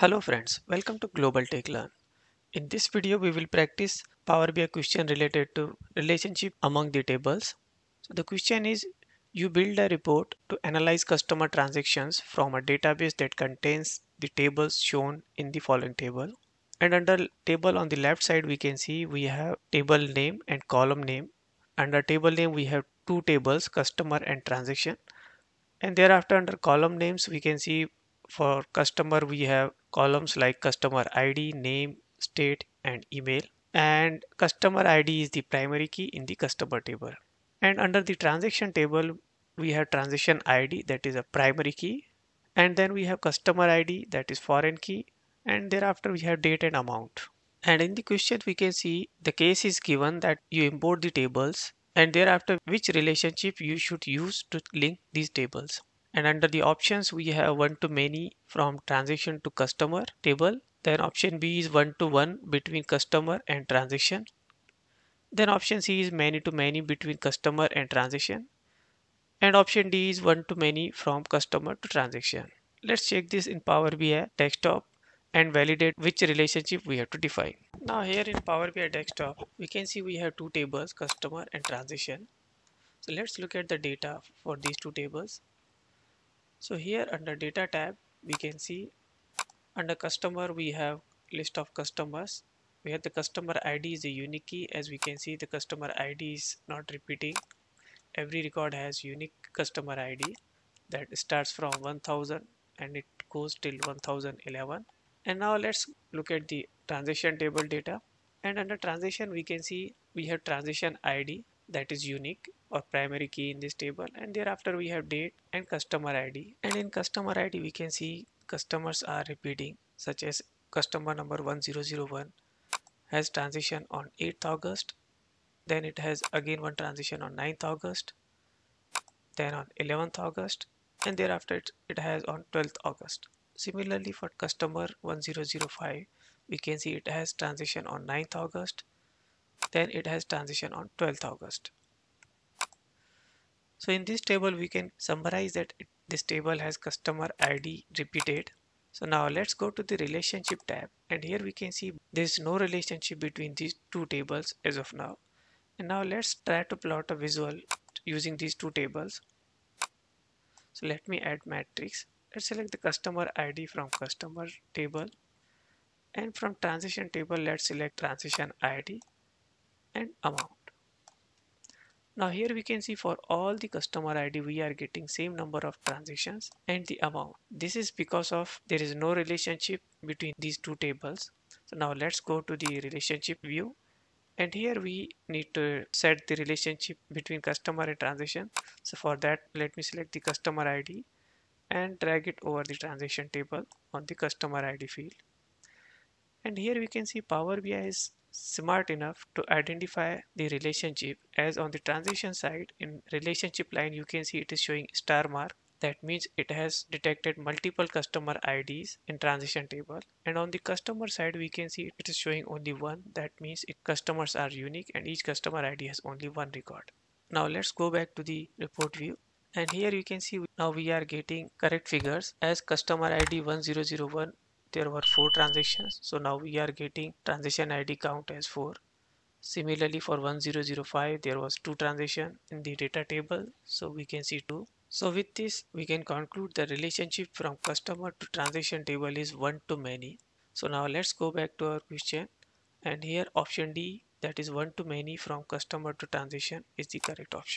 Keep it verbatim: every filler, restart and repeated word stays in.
Hello friends, welcome to Global Tech Learn. In this video we will practice Power B I question related to relationship among the tables. So the question is, you build a report to analyze customer transactions from a database that contains the tables shown in the following table. And under table on the left side we can see we have table name and column name. Under table name we have two tables, customer and transaction. And thereafter under column names we can see for customer we have columns like customer I D, name, state and email, and customer I D is the primary key in the customer table. And under the transaction table we have transaction I D, that is a primary key, and then we have customer I D, that is foreign key, and thereafter we have date and amount. And in the question we can see the case is given that you import the tables and thereafter which relationship you should use to link these tables. And under the options we have one to many from transaction to customer table. Then option B is one to one between customer and transaction. Then option C is many to many between customer and transaction. And option D is one to many from customer to transaction. Let's check this in Power B I Desktop and validate which relationship we have to define. Now here in Power B I Desktop we can see we have two tables, customer and transaction. So let's look at the data for these two tables. So here under data tab we can see under customer we have list of customers where the customer I D is a unique key. As we can see, the customer I D is not repeating. Every record has unique customer I D that starts from one thousand and it goes till one thousand eleven. And now let's look at the transaction table data, and under transaction we can see we have transaction I D that is unique or primary key in this table, and thereafter we have date and customer I D. And in customer I D we can see customers are repeating, such as customer number one zero zero one has transaction on eighth August, then it has again one transaction on ninth August, then on eleventh August, and thereafter it, it has on twelfth August. Similarly for customer one zero zero five we can see it has transaction on ninth August, then it has transition on twelfth August. So in this table we can summarize that it, this table has customer I D repeated. So now let's go to the relationship tab, and here we can see there is no relationship between these two tables as of now. And now let's try to plot a visual using these two tables. So let me add matrix. Let's select the customer I D from customer table, and from transaction table let's select transaction I D and amount. Now here we can see for all the customer I D we are getting same number of transactions and the amount. This is because of there is no relationship between these two tables. So now let's go to the relationship view, and here we need to set the relationship between customer and transaction. So for that let me select the customer I D and drag it over the transaction table on the customer I D field. And here we can see Power B I is smart enough to identify the relationship, as on the transaction side in relationship line you can see it is showing star mark. That means it has detected multiple customer I Ds in transaction table, and on the customer side we can see it is showing only one. That means it customers are unique and each customer I D has only one record. Now let's go back to the report view, and here you can see now we are getting correct figures, as customer I D one zero zero one there were four transactions, so now we are getting transaction I D count as four. Similarly for one zero zero five there was two transactions in the data table, so we can see two. So with this we can conclude the relationship from customer to transaction table is one to many. So now let's go back to our question, and here option D, that is one to many from customer to transaction, is the correct option.